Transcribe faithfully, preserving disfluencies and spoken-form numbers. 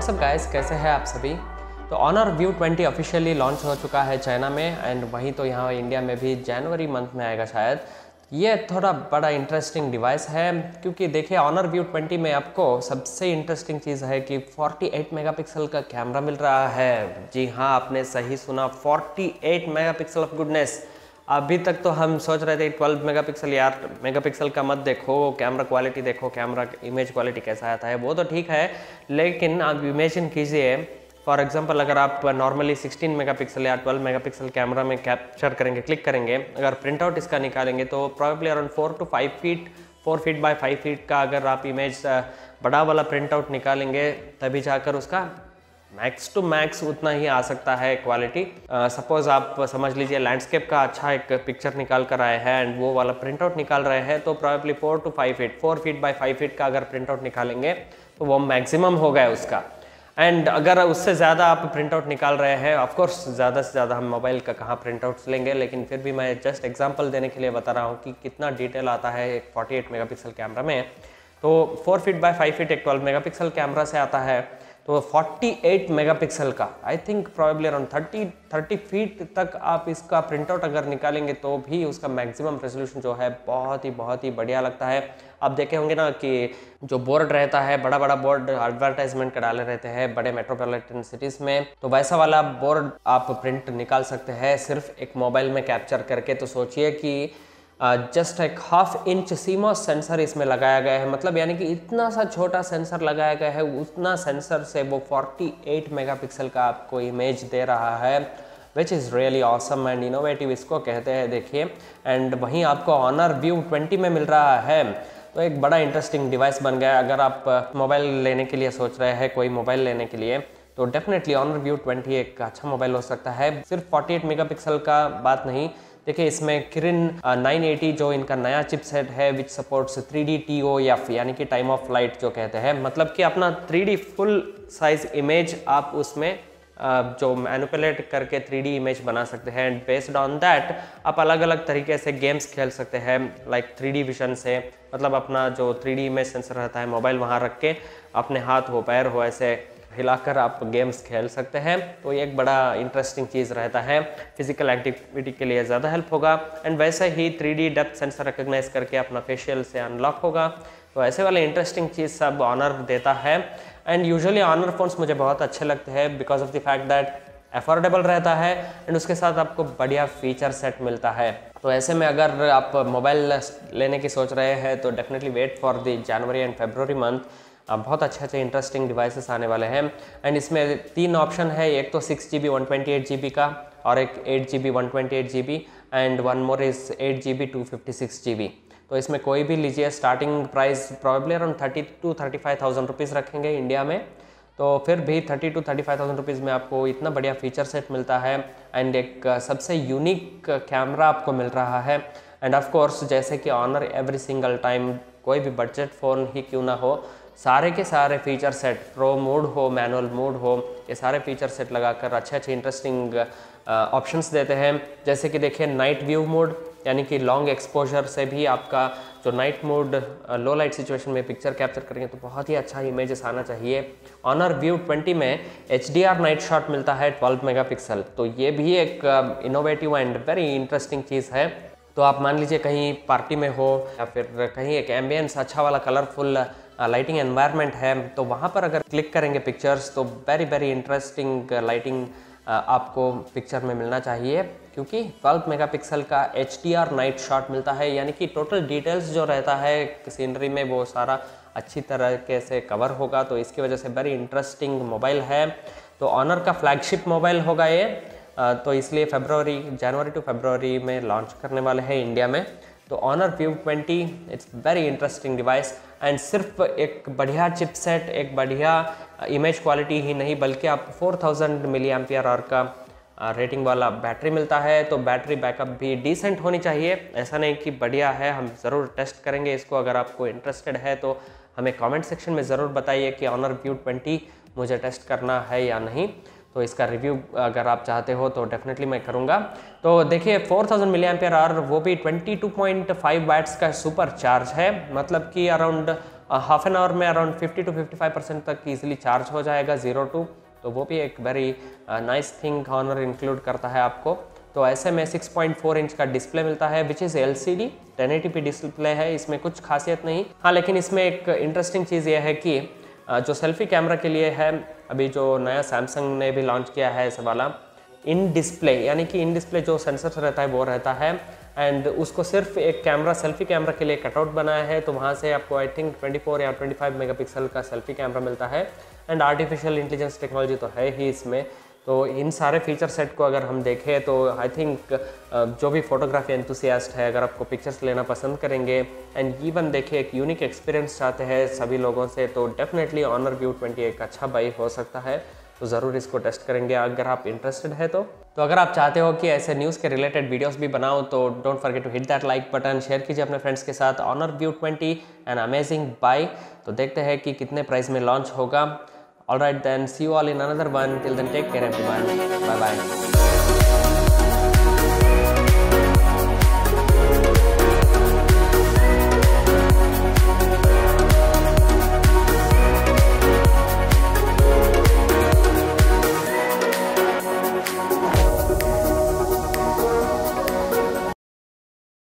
WhatsApp guys, कैसे हैं आप सभी। तो Honor View twenty officially launch हो चुका है चाइना में एंड वहीं तो यहाँ इंडिया में भी जनवरी मंथ में आएगा शायद। ये थोड़ा बड़ा इंटरेस्टिंग डिवाइस है क्योंकि देखिए Honor View ट्वेंटी में आपको सबसे इंटरेस्टिंग चीज़ है कि अड़तालीस मेगापिक्सल का कैमरा मिल रहा है। जी हाँ, आपने सही सुना, अड़तालीस मेगापिक्सल ऑफ गुडनेस। अभी तक तो हम सोच रहे थे बारह मेगापिक्सल, यार मेगापिक्सल का मत देखो, कैमरा क्वालिटी देखो, कैमरा इमेज क्वालिटी कैसा आता है, वो तो ठीक है। लेकिन आप इमेजिन कीजिए, फॉर एग्जांपल अगर आप नॉर्मली सोलह मेगापिक्सल या बारह मेगापिक्सल कैमरा में कैप्चर करेंगे, क्लिक करेंगे, अगर प्रिंट आउट इसका निकालेंगे तो probably around four to five feet four feet by five feet का अगर आप इमेज बड़ा वाला प्रिंट आउट निकालेंगे तभी जाकर उसका मैक्स टू मैक्स उतना ही आ सकता है क्वालिटी। सपोज आप समझ लीजिए लैंडस्केप का अच्छा एक पिक्चर निकाल कर आए हैं एंड वो वाला प्रिंट आउट निकाल रहे हैं तो probably four to five feet four feet by five feet का अगर प्रिंट आउट निकालेंगे तो वो मैक्सिमम हो गया उसका। एंड अगर उससे ज़्यादा आप प्रिंट आउट निकाल रहे हैं, ऑफकोर्स ज़्यादा से ज़्यादा हम मोबाइल का कहाँ प्रिंट आउट्स लेंगे, लेकिन फिर भी मैं जस्ट एग्जाम्पल देने के लिए बता रहा हूँ कि कितना डिटेल आता है एक forty eight mega pixel camera में। तो four feet by five feet एक ट्वेल्व मेगा पिक्सल कैमरा से आता है तो अड़तालीस मेगापिक्सल का आई थिंक प्रॉब्ली अराउंड तीस तीस फीट तक आप इसका प्रिंट आउट अगर निकालेंगे तो भी उसका मैक्सिमम रेजोल्यूशन जो है बहुत ही बहुत ही बढ़िया लगता है। आप देखे होंगे ना कि जो बोर्ड रहता है, बड़ा बड़ा बोर्ड एडवर्टाइजमेंट का डाले रहते हैं बड़े मेट्रोपॉलिटन सिटीज़ में, तो वैसा वाला बोर्ड आप प्रिंट निकाल सकते हैं सिर्फ एक मोबाइल में कैप्चर करके। तो सोचिए कि जस्ट एक हाफ इंच सीमॉस सेंसर इसमें लगाया गया है, मतलब यानी कि इतना सा छोटा सेंसर लगाया गया है, उतना सेंसर से वो अड़तालीस मेगापिक्सल का आपको इमेज दे रहा है, which is really awesome and innovative इसको कहते हैं, देखिए। एंड वहीं आपको Honor View ट्वेंटी में मिल रहा है तो एक बड़ा इंटरेस्टिंग डिवाइस बन गया। अगर आप मोबाइल लेने के लिए सोच रहे हैं, कोई मोबाइल लेने के लिए, तो डेफिनेटली Honor View ट्वेंटी एक अच्छा मोबाइल हो सकता है। सिर्फ अड़तालीस मेगापिक्सल का बात नहीं, देखिए इसमें Kirin नाइन एटी जो इनका नया चिपसेट है which supports three D T O F यानी कि टाइम ऑफ फ्लाइट जो कहते हैं, मतलब कि अपना three D full size image आप उसमें जो मैनिपुलेट करके थ्री डी इमेज बना सकते हैं एंड बेस्ड ऑन दैट आप अलग अलग तरीके से गेम्स खेल सकते हैं, लाइक थ्री डी विजन से, मतलब अपना जो थ्री डी इमेज सेंसर रहता है मोबाइल वहाँ रख के अपने हाथ हो पैर हो ऐसे हिलाकर आप गेम्स खेल सकते हैं। तो ये एक बड़ा इंटरेस्टिंग चीज़ रहता है, फिजिकल एक्टिविटी के लिए ज़्यादा हेल्प होगा एंड वैसे ही three D depth sensor recognise करके अपना फेशियल से अनलॉक होगा। तो ऐसे वाले इंटरेस्टिंग चीज़ सब Honor देता है एंड यूजुअली Honor फ़ोन्स मुझे बहुत अच्छे लगते हैं because of the fact that affordable रहता है एंड उसके साथ आपको बढ़िया फीचर सेट मिलता है। तो ऐसे में अगर आप मोबाइल लेने की सोच रहे हैं तो definitely wait for the January and February month, बहुत अच्छे अच्छे इंटरेस्टिंग डिवाइसेस आने वाले हैं। एंड इसमें तीन ऑप्शन है, एक तो six G B one twenty eight G B का और एक eight G B one twenty eight G B and one more is eight G B two fifty six G B. तो इसमें कोई भी लीजिए, starting price probably around thirty to thirty five thousand rupees रखेंगे India में, तो फिर भी thirty to thirty five thousand rupees में आपको इतना बढ़िया फीचर सेट मिलता है एंड एक सबसे यूनिक कैमरा आपको मिल रहा है। एंड ऑफकोर्स जैसे कि Honor एवरी सिंगल टाइम, कोई भी बजट फ़ोन ही क्यों ना हो, सारे के सारे फीचर सेट, प्रो मोड हो मैनुअल मोड हो, ये सारे फीचर सेट लगाकर अच्छे अच्छे इंटरेस्टिंग ऑप्शंस देते हैं। जैसे कि देखिए नाइट व्यू मोड यानी कि लॉन्ग एक्सपोजर से भी आपका जो night mode low light situation में पिक्चर कैप्चर करेंगे तो बहुत ही अच्छा इमेजेस आना चाहिए। Honor View ट्वेंटी में H D R night shot मिलता है बारह मेगापिक्सल, तो ये भी एक इनोवेटिव एंड वेरी इंटरेस्टिंग चीज़ है। तो आप मान लीजिए कहीं पार्टी में हो या फिर कहीं एक एम्बियंस अच्छा वाला कलरफुल लाइटिंग एनवायरनमेंट है तो वहाँ पर अगर क्लिक करेंगे पिक्चर्स तो वेरी वेरी इंटरेस्टिंग लाइटिंग आपको पिक्चर में मिलना चाहिए क्योंकि बारह मेगापिक्सल का H D R night shot मिलता है, यानी कि टोटल डिटेल्स जो रहता है सीनरी में वो सारा अच्छी तरीके से कवर होगा। तो इसकी वजह से वेरी इंटरेस्टिंग मोबाइल है, तो Honor का फ्लैगशिप मोबाइल होगा ये, तो इसलिए फरवरी जनवरी टू फरवरी में लॉन्च करने वाले हैं इंडिया में। तो Honor View twenty it's very interesting device and सिर्फ एक बढ़िया चिपसेट, एक बढ़िया इमेज क्वालिटी ही नहीं बल्कि आपको four thousand milli ampere hour का रेटिंग वाला बैटरी मिलता है, तो बैटरी बैकअप भी डिसेंट होनी चाहिए, ऐसा नहीं कि बढ़िया है। हम ज़रूर टेस्ट करेंगे इसको, अगर आपको इंटरेस्टेड है तो हमें कमेंट सेक्शन में ज़रूर बताइए कि Honor View ट्वेंटी मुझे टेस्ट करना है या नहीं, तो इसका रिव्यू अगर आप चाहते हो तो डेफिनेटली मैं करूंगा। तो देखिए four thousand milli ampere hour, वो भी twenty two point five watts का सुपर चार्ज है, मतलब कि अराउंड हाफ एन आवर में around fifty to fifty five percent तक ईजिली चार्ज हो जाएगा जीरो टू, तो वो भी एक very nice thing Honor include करता है आपको। तो ऐसे में सिक्स पॉइंट फोर इंच का डिस्प्ले मिलता है which is LCD ten eighty p display है, इसमें कुछ खासियत नहीं। हाँ, लेकिन इसमें एक इंटरेस्टिंग चीज़ यह है कि जो सेल्फी कैमरा के लिए है, अभी जो नया सैमसंग ने भी लॉन्च किया है ऐसा वाला इन डिस्प्ले, यानी कि इन डिस्प्ले जो सेंसर रहता है वो रहता है, एंड उसको सिर्फ एक कैमरा सेल्फी कैमरा के लिए कटआउट बनाया है। तो वहाँ से आपको आई थिंक ट्वेंटी फोर या ट्वेंटी फाइव मेगापिक्सल का सेल्फी कैमरा मिलता है, एंड आर्टिफिशियल इंटेलिजेंस टेक्नोलॉजी तो है ही इसमें। तो इन सारे फीचर सेट को अगर हम देखें तो आई थिंक जो भी फोटोग्राफी एंथुसियास्ट है, अगर आपको पिक्चर्स लेना पसंद करेंगे एंड इवन देखिए एक यूनिक एक्सपीरियंस चाहते हैं सभी लोगों से, तो डेफिनेटली Honor View ट्वेंटी एक अच्छा बाई हो सकता है। तो ज़रूर इसको टेस्ट करेंगे अगर आप इंटरेस्टेड है तो। तो अगर आप चाहते हो कि ऐसे न्यूज़ के रिलेटेड वीडियोस भी बनाओ तो don't forget to hit that like button, share कीजिए अपने फ्रेंड्स के साथ। Honor View twenty an amazing buy. तो देखते हैं कि कितने प्राइस में लॉन्च होगा। Alright then, see you all in another one. Till then take care everyone, bye bye.